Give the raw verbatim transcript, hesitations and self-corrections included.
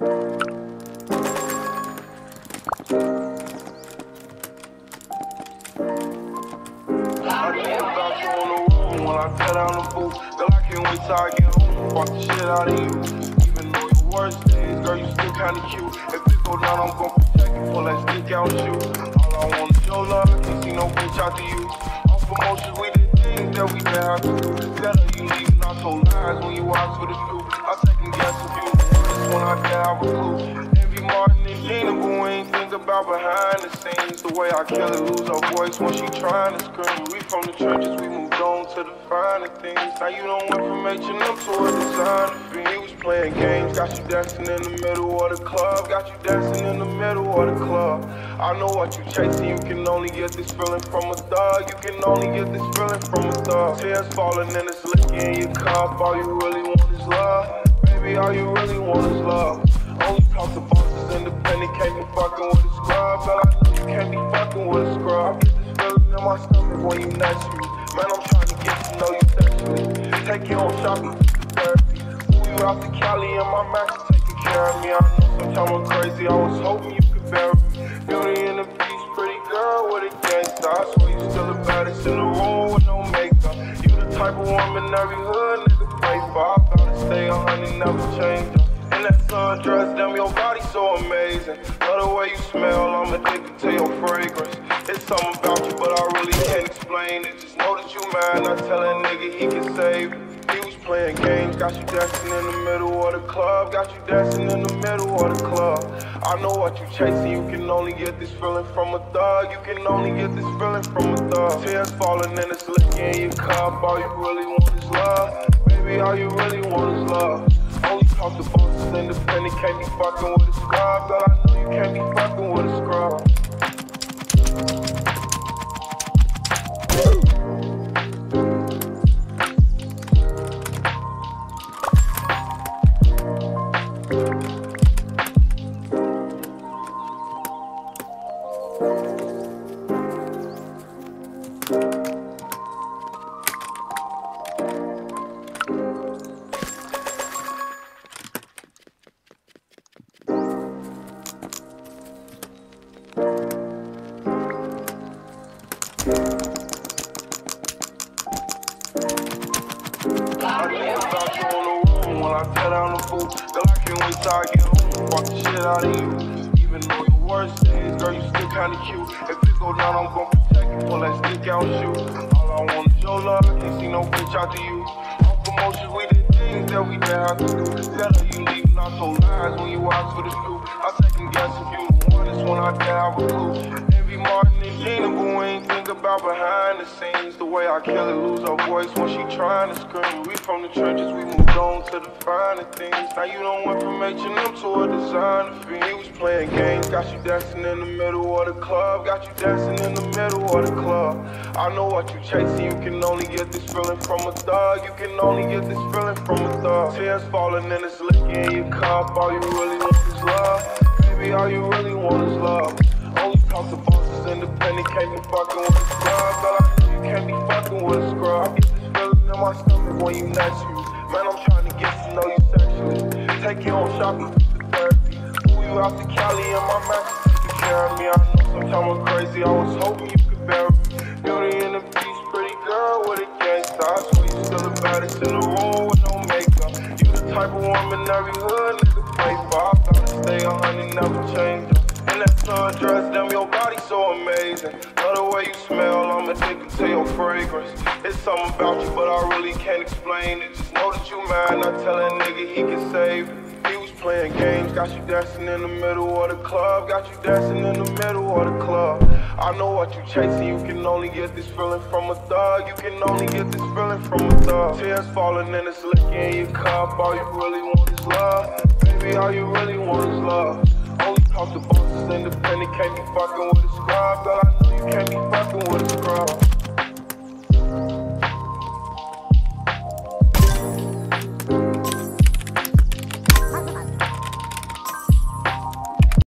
All you really want is love. Only talk to bosses, independent, can't be fucking with a scribe. Girl, I